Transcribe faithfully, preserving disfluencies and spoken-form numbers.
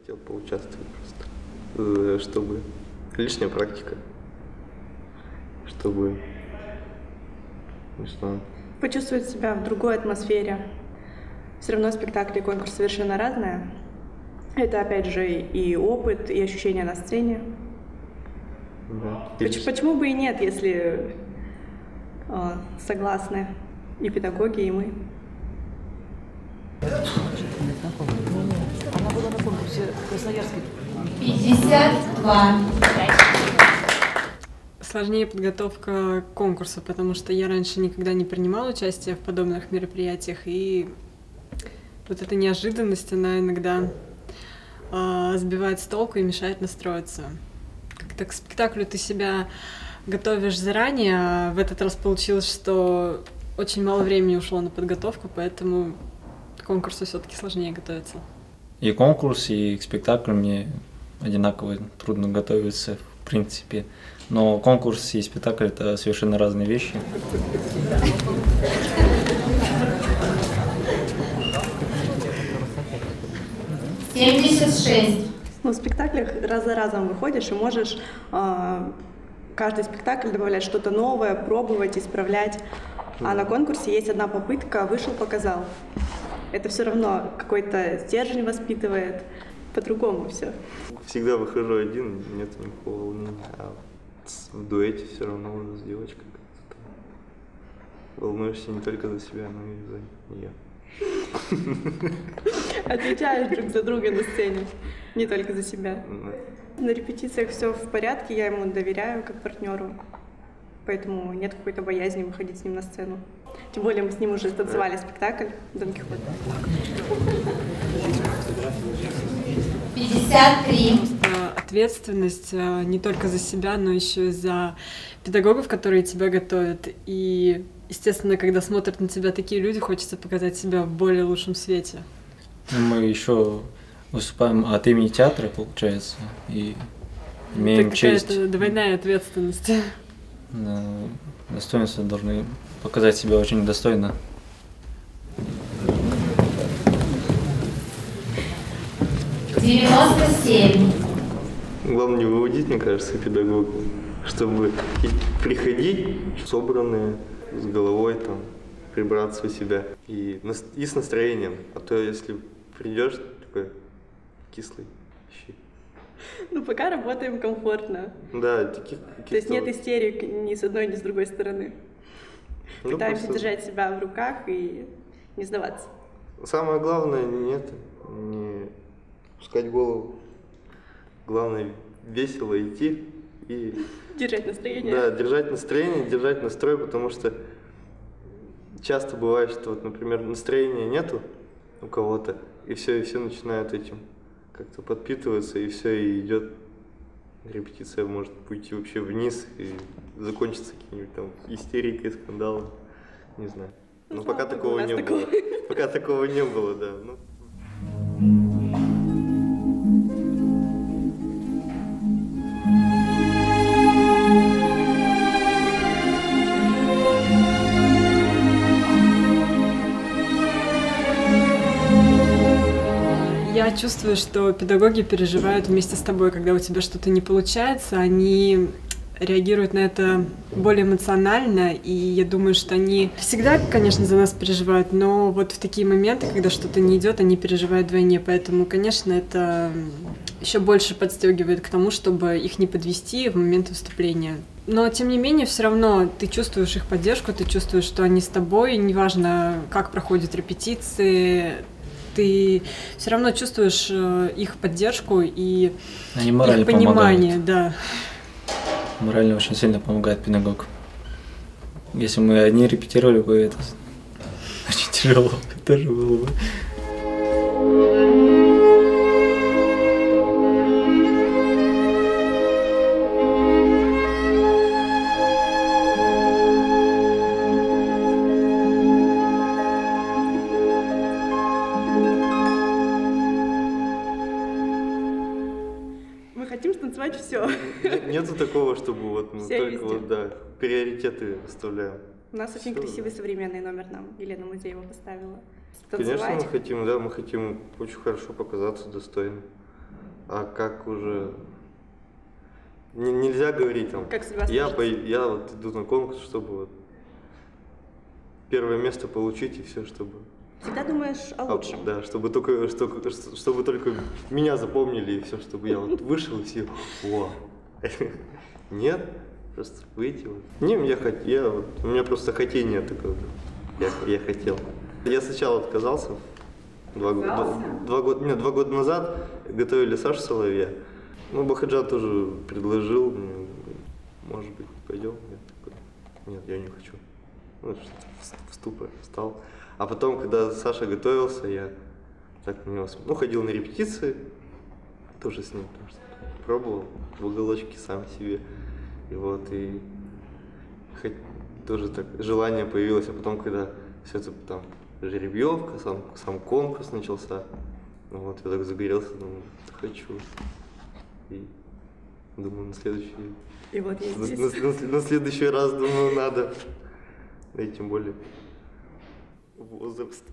Хотел поучаствовать просто, чтобы лишняя практика, чтобы не знаю. Почувствовать себя в другой атмосфере. Все равно спектакль и конкурс совершенно разные. Это, опять же, и опыт, и ощущения на сцене. Да. Почему, почему бы и нет, если э, согласны и педагоги, и мы. Она была на конкурсе красноярской. пятьдесят два. Сложнее подготовка к конкурсу, потому что я раньше никогда не принимала участие в подобных мероприятиях, и вот эта неожиданность, она иногда э, сбивает с толку и мешает настроиться. Как-то к спектаклю ты себя готовишь заранее, а в этот раз получилось, что очень мало времени ушло на подготовку, поэтому к конкурсу все-таки сложнее готовиться. И конкурс, и к спектаклю мне одинаково трудно готовиться, в принципе. Но конкурс и спектакль – это совершенно разные вещи. семьдесят шесть. Ну, в спектаклях раз за разом выходишь и можешь э, каждый спектакль добавлять что-то новое, пробовать, исправлять. А на конкурсе есть одна попытка – вышел, показал. Это все равно какой-то стержень воспитывает. По-другому все. Всегда выхожу один, нет никакого волнения. А в дуэте все равно с девочкой волнуешься не только за себя, но и за нее. Отвечаешь друг за друга на сцене, не только за себя. Да. На репетициях все в порядке, я ему доверяю как партнеру, поэтому нет какой-то боязни выходить с ним на сцену. Тем более мы с ним уже танцевали спектакль «Дон Кихот». пятьдесят три. Ответственность не только за себя, но еще и за педагогов, которые тебя готовят. И, естественно, когда смотрят на тебя такие люди, хочется показать себя в более лучшем свете. Мы еще выступаем от имени театра, получается, и имеем это честь. Это двойная ответственность. Достоинство, должны показать себя очень достойно. девяносто семь. Главное не выводить, мне кажется, педагога, чтобы приходить собранные, с головой, там, прибраться у себя и, и с настроением. А то если придешь, такой кислый, щи. Ну пока работаем комфортно. Да, таких. То есть нет истерик ни с одной, ни с другой стороны. Ну, пытаемся просто держать себя в руках и не сдаваться. Самое главное, нет, не пускать голову. Главное весело идти и держать настроение. Да, держать настроение, держать настрой, потому что часто бывает, что, вот, например, настроения нету у кого-то, и все, и все начинают этим как-то подпитываться, и все, и идет репетиция, может уйти вообще вниз, и закончится какими-нибудь там истерикой, скандалом, не знаю. Но ну, пока такого не такого. было. Пока такого не было, да. Ну. Я чувствую, что педагоги переживают вместе с тобой, когда у тебя что-то не получается, они реагируют на это более эмоционально, и я думаю, что они всегда, конечно, за нас переживают, но вот в такие моменты, когда что-то не идет, они переживают вдвойне, поэтому, конечно, это еще больше подстегивает к тому, чтобы их не подвести в момент выступления. Но, тем не менее, все равно ты чувствуешь их поддержку, ты чувствуешь, что они с тобой, неважно, как проходят репетиции, ты все равно чувствуешь их поддержку и Они морально их понимание. Помогают. Да. Морально очень сильно помогает педагог. Если мы одни репетировали бы, это очень тяжело тоже было бы. Все. Нет, нету такого, чтобы вот мы все только вот, да, приоритеты выставляем. У нас все, очень красивый, да, современный номер нам Елена Музеева поставила. Танцевать. Конечно, мы хотим, да, мы хотим очень хорошо показаться, достойно. А как уже... Н- нельзя говорить там. Как себя я, по- я вот иду на конкурс, чтобы вот первое место получить и все, чтобы... Всегда думаешь о лучшем. А, да, чтобы только, чтобы, чтобы только меня запомнили и все, чтобы я вот вышел и все, о, нет, просто выйти. Не, я, я, вот, у меня просто хотение такое, я, я хотел. Я сначала отказался, два, два, два, года, нет, два года назад готовили Сашу Соловья, ну, Бахаджа тоже предложил, может быть, пойдем, я такой, нет, я не хочу, ну, в ступор встал. А потом, когда Саша готовился, я так на него смотрел. Ну, ходил на репетиции, тоже с ним, потому что пробовал в уголочке сам себе. И вот, и хоть, тоже так желание появилось. А потом, когда все это там жеребьевка, сам, сам конкурс начался, ну вот, я так загорелся, думаю, хочу. И думаю, на следующий, и вот я здесь. На, на, на, на следующий раз, думаю, надо. Да и тем более... Возраст.